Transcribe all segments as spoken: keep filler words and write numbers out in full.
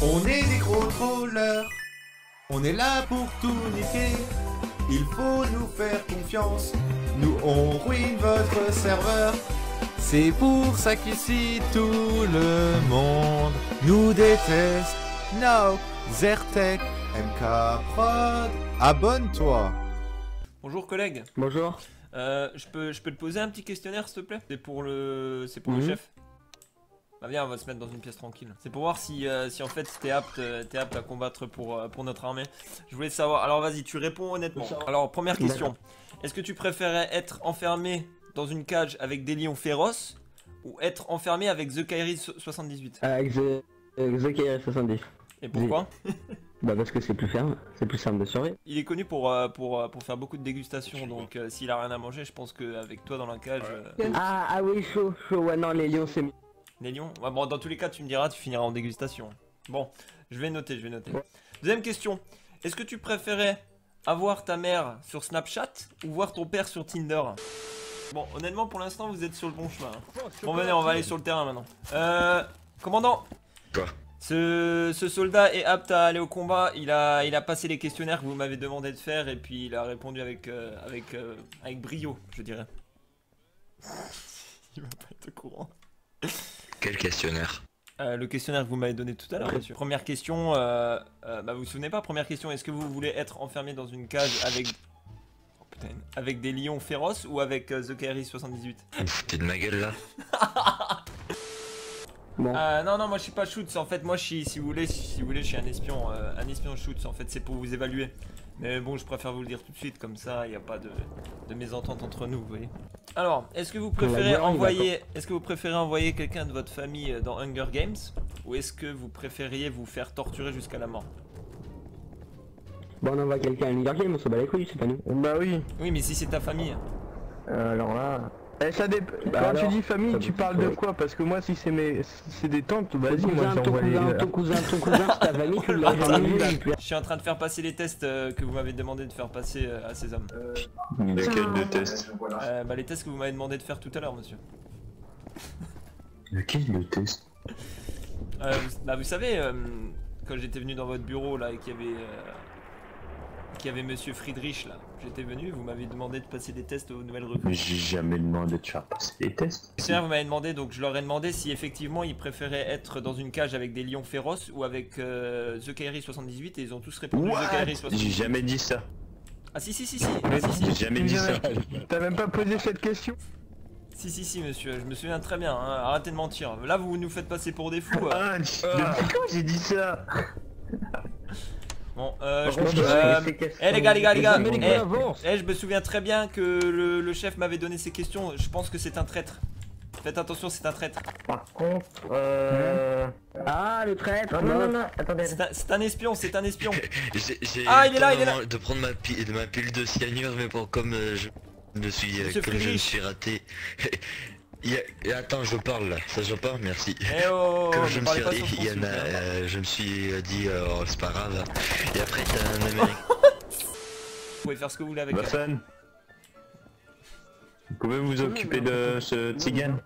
On est des contrôleurs, on est là pour tout niquer. Il faut nous faire confiance, nous on ruine votre serveur. C'est pour ça qu'ici tout le monde nous déteste. No, Zertec M K Prod, abonne-toi. Bonjour collègue. Bonjour. Euh, je peux, je peux te poser un petit questionnaire s'il te plaît? C'est pour le, c'est pour mmh. le chef. Bah viens, on va se mettre dans une pièce tranquille. C'est pour voir si, euh, si en fait t'es apte, t'es apte à combattre pour, pour notre armée. Je voulais savoir, alors vas-y, tu réponds honnêtement. Alors première question, est-ce que tu préférais être enfermé dans une cage avec des lions féroces ou être enfermé avec TheKairi soixante-dix-huit? Avec TheKairi soixante-dix. Et pourquoi? Oui. Bah parce que c'est plus ferme, c'est plus simple de survivre. Il est connu pour, euh, pour, pour faire beaucoup de dégustations, donc euh, s'il a rien à manger, je pense qu'avec toi dans la cage... Euh... Ah, ah oui, chaud, chaud, ouais non, les lions c'est mieux. Les lions, ouais, bon, dans tous les cas tu me diras, tu finiras en dégustation. Bon, je vais noter, je vais noter. Deuxième question, est-ce que tu préférais avoir ta mère sur Snapchat ou voir ton père sur Tinder? Bon, honnêtement pour l'instant vous êtes sur le bon chemin. Bon venez, on va aller sur le terrain maintenant. Euh, commandant, quoi? Ce, ce soldat est apte à aller au combat, il a, il a passé les questionnaires que vous m'avez demandé de faire et puis il a répondu avec, euh, avec, euh, avec brio, je dirais. Il va pas être au courant. Quel questionnaire? euh, Le questionnaire que vous m'avez donné tout à l'heure, monsieur. Première question, euh, euh, bah vous vous souvenez pas, première question, est-ce que vous voulez être enfermé dans une cage avec... Oh putain, avec des lions féroces ou avec euh, TheKairi soixante-dix-huit? T'es de ma gueule là. Bon. Euh, non non moi je suis pas Shoots en fait, moi je suis, si vous voulez, si vous voulez je suis un espion, euh, un espion Shoots en fait, c'est pour vous évaluer. Mais bon je préfère vous le dire tout de suite comme ça il n'y a pas de, de mésentente entre nous, vous voyez. Alors est-ce que vous préférez envoyer est-ce que vous préférez envoyer quelqu'un de votre famille dans Hunger Games ou est-ce que vous préfériez vous faire torturer jusqu'à la mort? Bon on envoie quelqu'un à Hunger Games, on se bat les couilles, c'est pas nous. Bah oui. Oui mais si c'est ta famille. Euh, alors là. Eh, ça dé... bah Quand alors, tu dis famille, tu parles de quoi? Parce que moi, si c'est mes, si des tantes, vas-y, moi j'envoie les... Ton cousin, ton cousin, ta famille, tu l'as envoyé. Je suis en train de faire passer les tests que vous m'avez demandé de faire passer à ces hommes. Lesquels des tests? euh, Bah les tests que vous m'avez demandé de faire tout à l'heure, monsieur. Lesquels des tests? euh, vous... Bah vous savez, euh, quand j'étais venu dans votre bureau là et qu'il y avait... Euh... qu'il y avait monsieur Friedrich là, j'étais venu, vous m'avez demandé de passer des tests aux nouvelles recrues. Mais j'ai jamais demandé de faire passer des tests. C'est vous m'avez demandé, donc je leur ai demandé si effectivement ils préféraient être dans une cage avec des lions féroces ou avec euh, TheKairi soixante-dix-huit et ils ont tous répondu TheKairi soixante-dix-huit. J'ai jamais dit ça. Ah si si si si, ah, si, si. J'ai jamais dit ça. T'as même pas posé cette question. Si si si monsieur, je me souviens très bien, hein. Arrêtez de mentir. Là vous nous faites passer pour des fous. Ah, euh. Depuis quand j'ai dit ça? Bon, euh, je me souviens, euh, eh les gars, les gars, les gars, eh, eh, je me souviens très bien que le, le chef m'avait donné ces questions, je pense que c'est un traître. Faites attention, c'est un traître. Par contre, euh... Ah, le traître, non, non, non, non. Attendez. C'est un, un espion, c'est un espion. J'ai ah, il est là, il est là. De prendre ma, pi de ma pile de cyanure, mais bon, comme euh, je me suis, euh, comme je me suis raté... Il y a... Attends, je parle là, ça je parle, merci. Eh oh, comme je me suis dit, il y en a, euh, je me suis dit, euh, oh, c'est pas grave. Et après, il y a un Américain. Vous pouvez faire ce que vous voulez avec elle. Vous pouvez vous occuper de ce tzigane?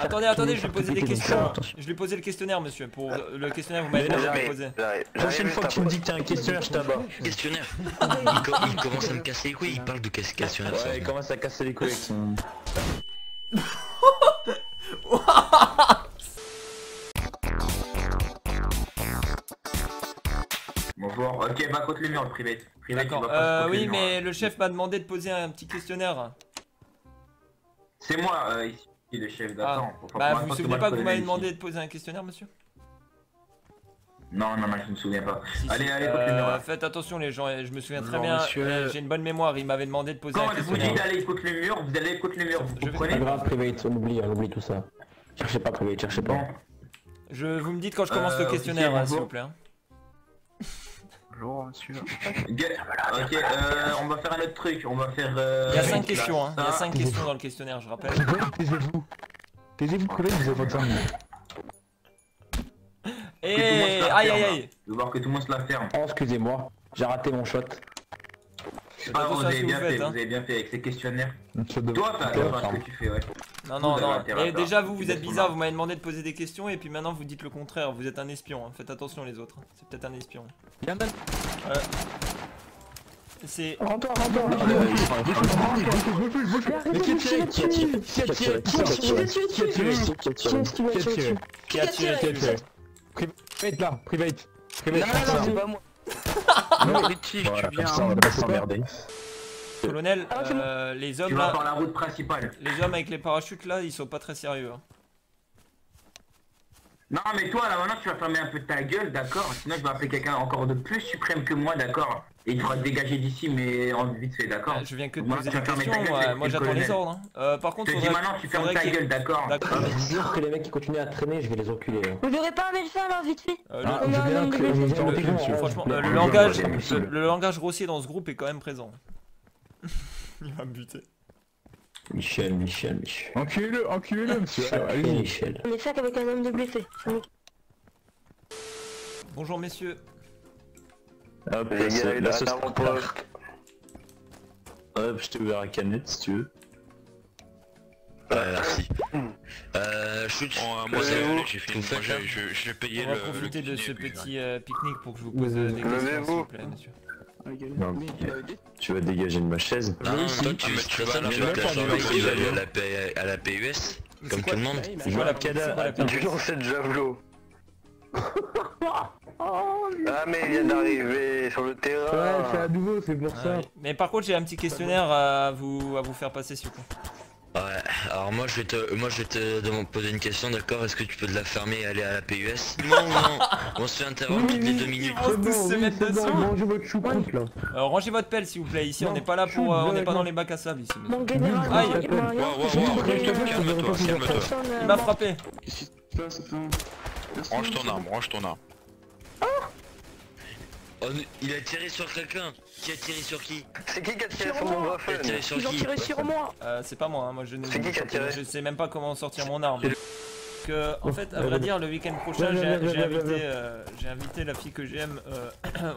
Attendez, attendez, je vais poser des questions. Je vais poser le questionnaire, monsieur, pour le questionnaire vous m'avez déjà posé. La prochaine fois que tu me dis que t'as un questionnaire, je t'abats. Questionnaire. Il commence à me casser les couilles, il parle de questionnaire. Ouais, il commence à casser les couilles avec son... Bonjour, ok, va contre les murs le privé. D'accord, euh, oui mais le chef m'a demandé de poser un petit questionnaire. C'est moi, euh, ici, le chef d'attente. Ah. Bah vous vous souvenez pas que vous m'avez demandé de poser un questionnaire monsieur? Non, non, non, je me souviens pas. Si, allez, si, allez, côté euh, murs. Faites attention les gens, je me souviens très non, bien, monsieur... j'ai une bonne mémoire, il m'avait demandé de poser Quand un questionnaire. Quand vous dites d'aller contre les murs, vous allez contre les murs, vous, vous comprenez? C'est pas grave, private, on oublie, on oublie tout ça. Cherchez pas, private, cherchez pas. Je... Vous me dites quand je commence euh, le questionnaire, s'il vous plaît. Hein. Bonjour, monsieur. Ok, euh, on va faire un autre truc, on va faire... Euh... Il y a cinq questions, hein, il y a cinq questions dans le questionnaire, je rappelle. Taisez-vous, taisez-vous, private, vous avez votre arme. Et aïe aïe aïe! Je veux voir que tout le monde se la ferme. Oh, excusez-moi, j'ai raté mon shot. Ah non, vous avez bien fait, vous avez bien fait avec ces questionnaires. Toi, t'as raison ce que tu fais, ouais. Non, non, non. Et déjà, vous, vous êtes bizarre, vous m'avez demandé de poser des questions et puis maintenant vous dites le contraire. Vous êtes un espion, faites attention les autres. C'est peut-être un espion. Il y en a. C'est. Rentre, rentre, rentre. Mais qui a tiré? Qui a tiré? Qui a tiré? Qui a tiré? Qui a tiré? Qui a tiré? Qui a tiré? Qui a tiré? Private là, private. Private. Non, non, c'est pas moi. Non, Richie, tu viens. On va pas s'emmerder. Colonel, euh, les hommes là, par la route principale. Les hommes avec les parachutes là, ils sont pas très sérieux. Hein. Non mais toi là maintenant tu vas fermer un peu ta gueule, d'accord? Sinon je vais appeler quelqu'un encore de plus suprême que moi, d'accord? Et il faudra te dégager d'ici mais en vite fait, d'accord? euh, Je viens que de poser des questions, moi, moi j'attends les ordres. Hein. Euh, par contre, je te dis maintenant tu fermes ta gueule, d'accord? Je jure que les mecs qui continuent à traîner, je vais les enculer. Vous n'aurez pas envie de faire alors vite fait? Franchement, le langage grossier dans ce groupe est quand même présent. Il va me buter. Michel, Michel, Michel. Enculez-le, enculez-le, monsieur. Allez, Michel. On est sac avec un homme de blessé. Bonjour, messieurs. Hop, les gars, il a un remporte. Hop, je t'ai ouvert la canette si tu veux. Ouais, merci. Euh, je suis. Moi, c'est vous. J'ai fait une fois, j'ai payé le. On va profiter de ce petit pique-nique pour que je vous pose des questions, s'il vous plaît, monsieur. Non, tu vas dégager de ma chaise. Non, non, toi tu, tu vas la à la P U S comme tout le monde. Je la cadavre toujours cette javelot. Ah mais il vient d'arriver sur le terrain. Ouais, c'est à nouveau, c'est pour ça. Mais par contre j'ai un petit questionnaire à vous à vous faire passer s'il vous plaît. Ouais, alors moi je vais te moi je vais te poser une question, d'accord? Est-ce que tu peux te la fermer et aller à la P U S? Non non, on se fait interrompre toutes les deux minutes. Rangez votre choucroute là. Alors rangez votre pelle s'il vous plaît, ici on n'est pas là pour on n'est pas dans les bacs à sable ici. Mon général, calme-toi, calme-toi. Il m'a frappé. Range ton arme, range ton arme. Oh, il a tiré sur quelqu'un. Qui a tiré sur qui? C'est qui qui a tiré sur mon rifle? Ils ont tiré sur moi. Euh, c'est pas moi, hein. Moi je ne je sais même pas comment sortir mon arme. Que, en fait, à vrai dire, le week-end prochain, j'ai invité, euh, j'ai invité la fille que j'aime euh,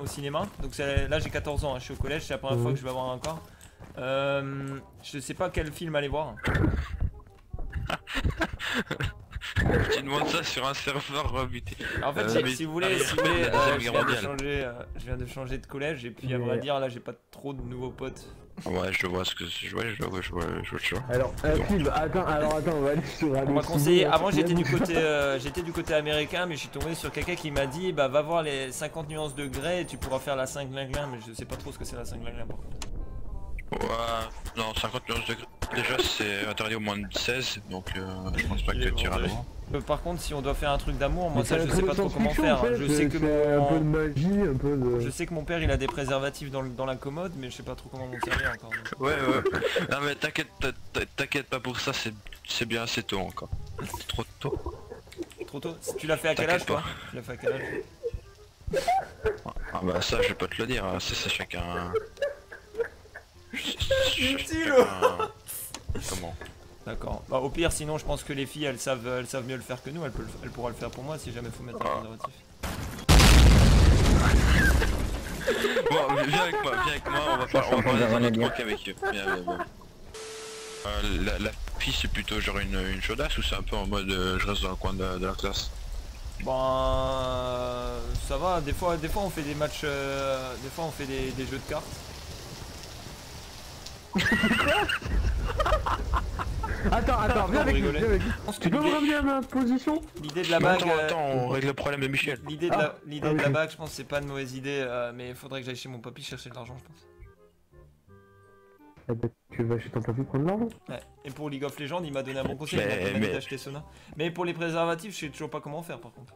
au cinéma. Donc là, j'ai quatorze ans, hein. Je suis au collège, c'est la première fois que je vais avoir un corps. Euh, je sais pas quel film aller voir. Tu demandes ça sur un serveur rebuté. En fait, euh, si vous voulez, si vous voulez, euh, je, viens de changer, euh, je viens de changer de collège et puis à vrai dire, là j'ai pas trop de nouveaux potes. Ouais, je vois ce que je vois, je vois, je vois, je vois, je vois. Alors, un bon. Film, attends, alors attends, on va aller sur un. On m'a conseillé, avant j'étais du côté euh, j'étais du côté américain, mais je suis tombé sur quelqu'un qui m'a dit bah va voir les cinquante nuances de Grey et tu pourras faire la cinq linglin, mais je sais pas trop ce que c'est la cinq linglin par contre. Ouais, non, cinquante nuances de Grey. Déjà c'est interdit au moins de seize, donc euh, je pense pas que tu iras loin. Par contre, si on doit faire un truc d'amour, moi ça je sais pas trop comment faire. Je sais que mon... un peu de magie, un peu de... Je sais que mon père il a des préservatifs dans, le... dans la commode, mais je sais pas trop comment m'en servir encore. Donc. Ouais ouais. Non mais t'inquiète, t'inquiète pas pour ça, c'est bien assez tôt encore. Trop tôt. Trop tôt. Tu l'as fait à quel âge toi? Tu l'as fait à quel âge? Ah bah ça je vais pas te le dire, c'est ça chacun. Chacun... Comment? D'accord. Bah au pire sinon je pense que les filles elles savent elles savent mieux le faire que nous, elles, peuvent, elles pourra le faire pour moi si jamais faut mettre un préservatif. Bon viens avec moi, viens avec moi, on va faire on va parler dans un autre truc avec eux. Viens, viens, viens. Euh, la, la fille c'est plutôt genre une, une chaudasse ou c'est un peu en mode euh, je reste dans le coin de, de la classe? Ben euh, ça va, des fois des fois on fait des matchs euh, des fois on fait des, des jeux de cartes. Attends, attends, viens avec nous, viens avec nous. Tu peux me ramener à ma position? L'idée de la bague... Attends, attends, on règle le problème de Michel. L'idée de, ah. la... ah, oui. de la bague, je pense c'est pas une mauvaise idée, euh, mais il faudrait que j'aille chez mon papy chercher de l'argent, je pense. Ah bah, tu vas chez ton papy prendre l'argent? Ouais, et pour League of Legends, il m'a donné un bon conseil, mais, il m'a permis d'acheter Sona. Mais pour les préservatifs, je sais toujours pas comment faire par contre.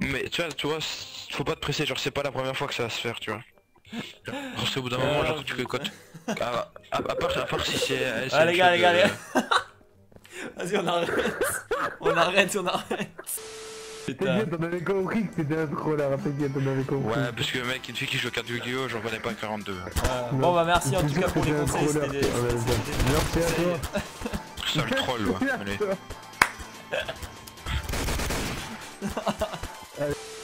Mais tu vois, tu vois, faut pas te presser, genre c'est pas la première fois que ça va se faire, tu vois. Parce qu'au bout d'un moment, genre tu que quand... Ah, à, à, part, à part si c'est... Ah les gars, les gars, les gars. Vas-y, on arrête. On arrête, on arrête. T'inquiète, on avait compris que c'était un trollard, t'inquiète, on avait compris. Ouais, parce que mec, une fille qui joue quatre vidéos, j'en connais pas quarante-deux. Euh, bon bah merci en tout cas pour les conseils, c'était des... Merci à toi. Sale troll, ouais, allez.